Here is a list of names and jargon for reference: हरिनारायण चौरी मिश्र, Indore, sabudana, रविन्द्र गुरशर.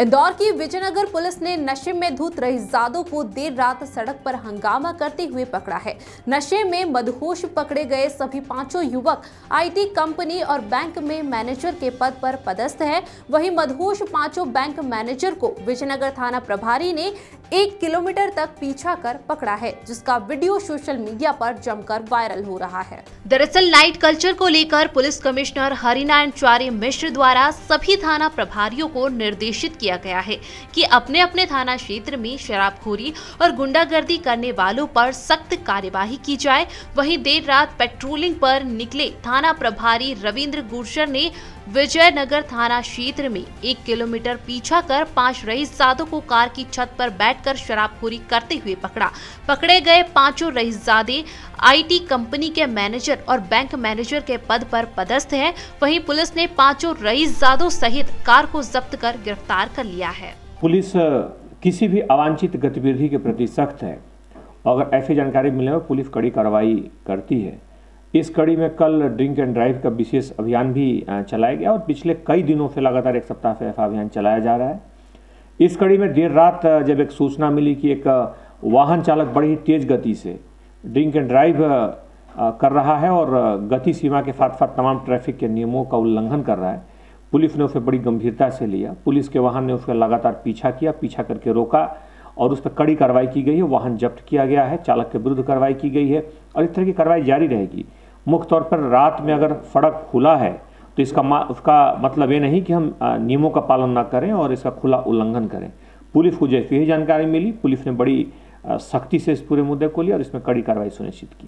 इंदौर की विजयनगर पुलिस ने नशे में धूत रही जादों को देर रात सड़क पर हंगामा करते हुए पकड़ा है। नशे में मदहोश पकड़े गए सभी पांचों युवक आईटी कंपनी और बैंक में मैनेजर के पद पर पदस्थ हैं। वहीं मदहोश पांचों बैंक मैनेजर को विजयनगर थाना प्रभारी ने 1 किलोमीटर तक पीछा कर पकड़ा है, जिसका वीडियो सोशल मीडिया पर जमकर वायरल हो रहा है। दरअसल नाइट कल्चर को लेकर पुलिस कमिश्नर हरिनारायण चौरी मिश्र द्वारा सभी थाना प्रभारियों को निर्देशित किया गया है कि अपने अपने थाना क्षेत्र में शराबखोरी और गुंडागर्दी करने वालों पर सख्त कार्यवाही की जाए। वहीं देर रात पेट्रोलिंग पर निकले थाना प्रभारी रविन्द्र गुरशर ने विजयनगर थाना क्षेत्र में 1 किलोमीटर पीछा कर 5 रईसजादों को कार की छत पर बैठकर शराबखोरी करते हुए पकड़ा। पकड़े गए पांचों रईसजादे आईटी कंपनी के मैनेजर और बैंक मैनेजर के पद पर पदस्थ हैं। वहीं पुलिस ने पांचों रईसजादों सहित कार को जब्त कर गिरफ्तार कर लिया है। पुलिस किसी भी अवांछित गतिविधि के प्रति सख्त है। अगर ऐसी जानकारी मिलने पर पुलिस कड़ी कार्रवाई करती है। इस कड़ी में कल ड्रिंक एंड ड्राइव का विशेष अभियान भी चलाया गया और पिछले कई दिनों से लगातार 1 सप्ताह से ऐसा अभियान चलाया जा रहा है। इस कड़ी में देर रात जब एक सूचना मिली कि एक वाहन चालक बड़ी ही तेज गति से ड्रिंक एंड ड्राइव कर रहा है और गति सीमा के साथ साथ तमाम ट्रैफिक के नियमों का उल्लंघन कर रहा है, पुलिस ने उसे बड़ी गंभीरता से लिया। पुलिस के वाहन ने उसका लगातार पीछा किया, पीछा करके रोका और उस पर कड़ी कार्रवाई की गई है। वाहन जब्त किया गया है, चालक के विरुद्ध कार्रवाई की गई है और इस तरह की कार्रवाई जारी रहेगी। मुख्य तौर पर रात में अगर सड़क खुला है तो उसका मतलब ये नहीं कि हम नियमों का पालन न करें और इसका खुला उल्लंघन करें। पुलिस को जैसी ही जानकारी मिली, पुलिस ने बड़ी सख्ती से इस पूरे मुद्दे को लिया और इसमें कड़ी कार्रवाई सुनिश्चित की।